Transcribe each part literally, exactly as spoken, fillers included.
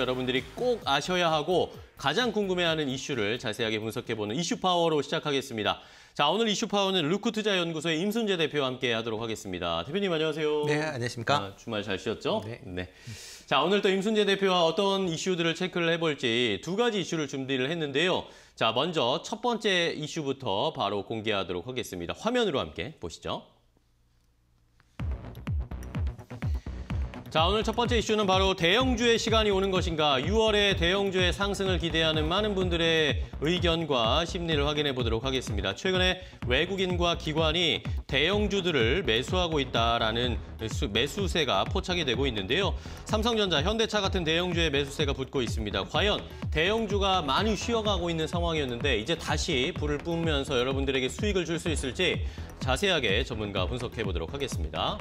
여러분들이 꼭 아셔야 하고 가장 궁금해하는 이슈를 자세하게 분석해보는 이슈 파워로 시작하겠습니다. 자, 오늘 이슈 파워는 루크투자연구소의 임순재 대표와 함께 하도록 하겠습니다. 대표님 안녕하세요. 네, 안녕하십니까. 아, 주말 잘 쉬었죠? 네. 네. 자, 오늘 또 임순재 대표와 어떤 이슈들을 체크를 해볼지 두 가지 이슈를 준비를 했는데요. 자, 먼저 첫 번째 이슈부터 바로 공개하도록 하겠습니다. 화면으로 함께 보시죠. 자, 오늘 첫 번째 이슈는 바로 대형주의 시간이 오는 것인가, 유월에 대형주의 상승을 기대하는 많은 분들의 의견과 심리를 확인해 보도록 하겠습니다. 최근에 외국인과 기관이 대형주들을 매수하고 있다라는 매수세가 포착이 되고 있는데요. 삼성전자, 현대차 같은 대형주의 매수세가 붙고 있습니다. 과연 대형주가 많이 쉬어가고 있는 상황이었는데 이제 다시 불을 뿜으면서 여러분들에게 수익을 줄 수 있을지 자세하게 전문가 분석해 보도록 하겠습니다.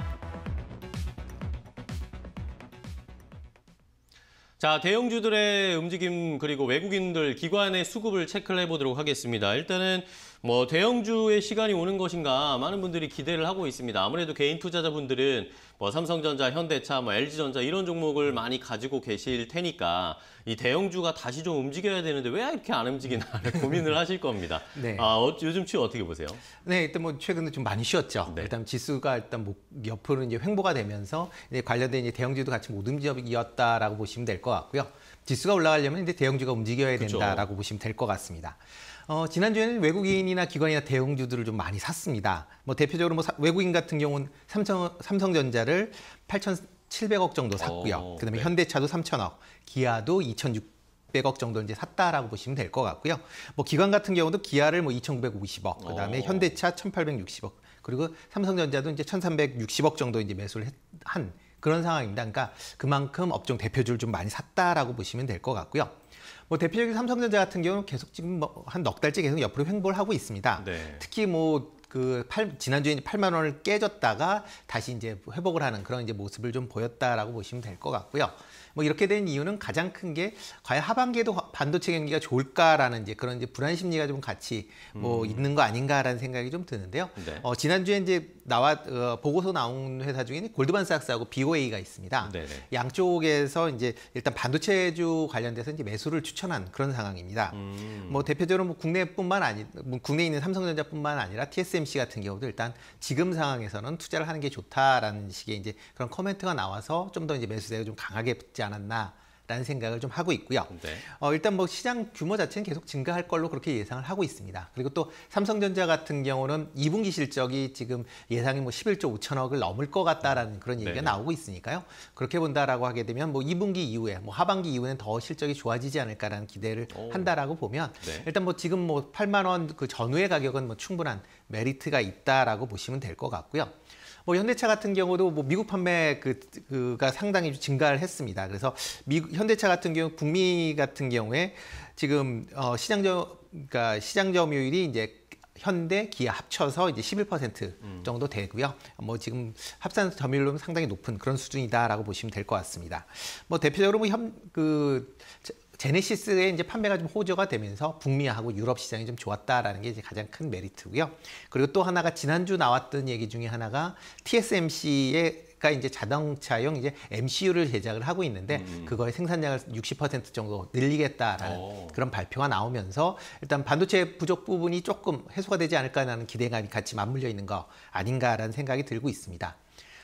자, 대형주들의 움직임 그리고 외국인들, 기관의 수급을 체크를 해보도록 하겠습니다. 일단은 뭐 대형주의 시간이 오는 것인가 많은 분들이 기대를 하고 있습니다. 아무래도 개인 투자자분들은 뭐 삼성전자, 현대차, 뭐 엘지전자 이런 종목을 많이 가지고 계실 테니까 이 대형주가 다시 좀 움직여야 되는데 왜 이렇게 안 움직이나 고민을 하실 겁니다. 네. 아, 요즘 추이 어떻게 보세요? 네, 일단 뭐 최근에 좀 많이 쉬었죠. 네. 일단 지수가 일단 뭐 옆으로 이제 횡보가 되면서 이제 관련된 이제 대형주도 같이 못 움직였다라고 보시면 될 것 같고요. 지수가 올라가려면 이제 대형주가 움직여야 된다라고 그쵸. 보시면 될 것 같습니다. 어, 지난주에는 외국인이나 기관이나 대형주들을 좀 많이 샀습니다. 뭐 대표적으로 뭐 사, 외국인 같은 경우는 삼성, 삼성전자를 팔천칠백억 정도 샀고요. 오, 그다음에 네. 현대차도 삼천억, 기아도 이천육백억 정도 이제 샀다라고 보시면 될 것 같고요. 뭐 기관 같은 경우도 기아를 뭐 이천구백오십억, 그다음에 오. 현대차 천팔백육십억, 그리고 삼성전자도 이제 천삼백육십억 정도 이제 매수를 했, 한. 그런 상황입니다. 그러니까 그만큼 업종 대표주를 좀 많이 샀다라고 보시면 될 것 같고요. 뭐 대표적인 삼성전자 같은 경우는 계속 지금 뭐 한 넉 달째 계속 옆으로 횡보를 하고 있습니다. 네. 특히 뭐 그 지난주에 팔만 원을 깨졌다가 다시 이제 회복을 하는 그런 이제 모습을 좀 보였다라고 보시면 될 것 같고요. 뭐 이렇게 된 이유는 가장 큰 게 과연 하반기에도 반도체 경기가 좋을까라는 이제 그런 이제 불안 심리가 좀 같이 뭐 음. 있는 거 아닌가라는 생각이 좀 드는데요. 네. 어, 지난주에 이제 나와 어, 보고서 나온 회사 중에는 골드만삭스하고 비오에이가 있습니다. 네네. 양쪽에서 이제 일단 반도체주 관련돼서 이제 매수를 추천한 그런 상황입니다. 음. 뭐 대표적으로 뭐 국내뿐만 아니 뭐 국내에 있는 삼성전자뿐만 아니라 티에스엠씨 같은 경우도 일단 지금 상황에서는 투자를 하는 게 좋다라는 식의 이제 그런 코멘트가 나와서 좀 더 이제 매수세가 좀 강하게 붙지 않았나. 라는 생각을 좀 하고 있고요. 네. 어, 일단 뭐 시장 규모 자체는 계속 증가할 걸로 그렇게 예상을 하고 있습니다. 그리고 또 삼성전자 같은 경우는 이분기 실적이 지금 예상이 뭐 십일조 오천억을 넘을 것 같다라는 그런 얘기가 네. 나오고 있으니까요. 그렇게 본다라고 하게 되면 뭐 이분기 이후에 뭐 하반기 이후에는 더 실적이 좋아지지 않을까라는 기대를 오. 한다라고 보면 네. 일단 뭐 지금 뭐 팔만 원 그 전후의 가격은 뭐 충분한 메리트가 있다라고 보시면 될 것 같고요. 뭐 현대차 같은 경우도 뭐 미국 판매 그, 그가 상당히 증가를 했습니다. 그래서 미국, 현대차 같은 경우 북미 같은 경우에 지금 어, 시장 점 그러니까 시장 점유율이 이제 현대, 기아 합쳐서 이제 십일 퍼센트 정도 되고요. 뭐 지금 합산 점유율로는 상당히 높은 그런 수준이다라고 보시면 될 것 같습니다. 뭐 대표적으로 뭐 현 그 제네시스의 이제 판매가 좀 호조가 되면서 북미하고 유럽 시장이 좀 좋았다라는 게 이제 가장 큰 메리트고요. 그리고 또 하나가 지난주 나왔던 얘기 중에 하나가 티에스엠씨의 가 이제 자동차용 이제 엠씨유를 제작을 하고 있는데 음. 그거의 생산량을 육십 퍼센트 정도 늘리겠다라는 오. 그런 발표가 나오면서 일단 반도체 부족 부분이 조금 해소가 되지 않을까라는 기대감이 같이 맞물려 있는 거 아닌가라는 생각이 들고 있습니다.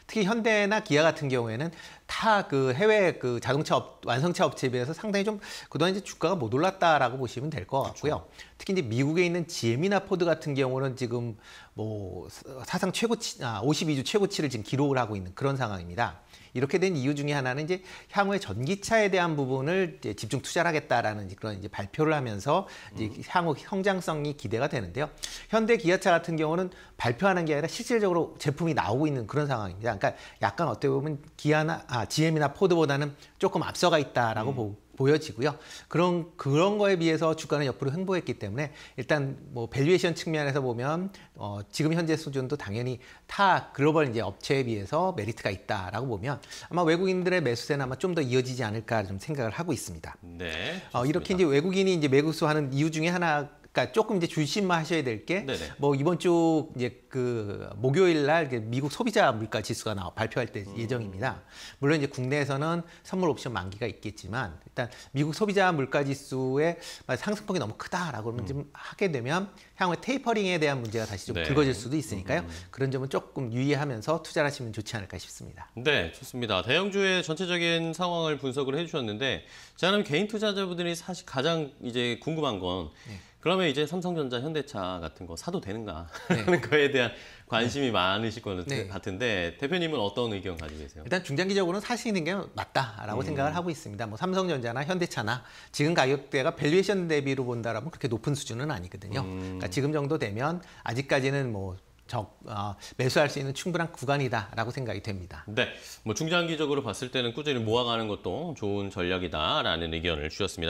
특히 현대나 기아 같은 경우에는 다 그 해외 그 자동차 업, 완성차 업체에 비해서 상당히 좀 그동안 이제 주가가 못 올랐다라고 보시면 될 것 같고요. 그렇죠. 특히 이제 미국에 있는 지엠이나 포드 같은 경우는 지금 뭐 사상 최고치, 아, 오십이주 최고치를 지금 기록을 하고 있는 그런 상황입니다. 이렇게 된 이유 중에 하나는 이제 향후에 전기차에 대한 부분을 이제 집중 투자를 하겠다라는 그런 이제 발표를 하면서 이제 음. 향후 성장성이 기대가 되는데요. 현대 기아차 같은 경우는 발표하는 게 아니라 실질적으로 제품이 나오고 있는 그런 상황입니다. 그러니까 약간 어떻게 보면 기아나 아, 지엠이나 포드보다는 조금 앞서가 있다라고 음. 보고. 보여지고요. 그런 그런 거에 비해서 주가는 옆으로 횡보했기 때문에 일단 뭐 밸류에이션 측면에서 보면 어, 지금 현재 수준도 당연히 타 글로벌 이제 업체에 비해서 메리트가 있다라고 보면 아마 외국인들의 매수세는 아마 좀 더 이어지지 않을까 좀 생각을 하고 있습니다. 네. 어, 이렇게 이제 외국인이 이제 매수하는 이유 중에 하나. 그러니까 조금 이제 주의심만 하셔야 될 게 뭐 이번 주 이제 그 목요일 날 미국 소비자 물가 지수가 나와 발표할 때 음. 예정입니다. 물론 이제 국내에서는 선물 옵션 만기가 있겠지만 일단 미국 소비자 물가 지수의 상승폭이 너무 크다라고 음. 좀 하게 되면 향후에 테이퍼링에 대한 문제가 다시 좀 네. 불거질 수도 있으니까요. 음. 그런 점은 조금 유의하면서 투자를 하시면 좋지 않을까 싶습니다. 네, 좋습니다. 대형주의 전체적인 상황을 분석을 해주셨는데 저는 개인 투자자분들이 사실 가장 이제 궁금한 건 네. 그러면 이제 삼성전자, 현대차 같은 거 사도 되는가 하는 네. 거에 대한 관심이 네. 많으실 것 네. 같은데 대표님은 어떤 의견 가지고 계세요? 일단 중장기적으로는 사시는 게 맞다라고 음. 생각을 하고 있습니다. 뭐 삼성전자나 현대차나 지금 가격대가 밸류에이션 대비로 본다라면 그렇게 높은 수준은 아니거든요. 음. 그러니까 지금 정도 되면 아직까지는 뭐 적, 어, 매수할 수 있는 충분한 구간이다라고 생각이 됩니다. 네, 뭐 중장기적으로 봤을 때는 꾸준히 모아가는 것도 좋은 전략이다라는 의견을 주셨습니다.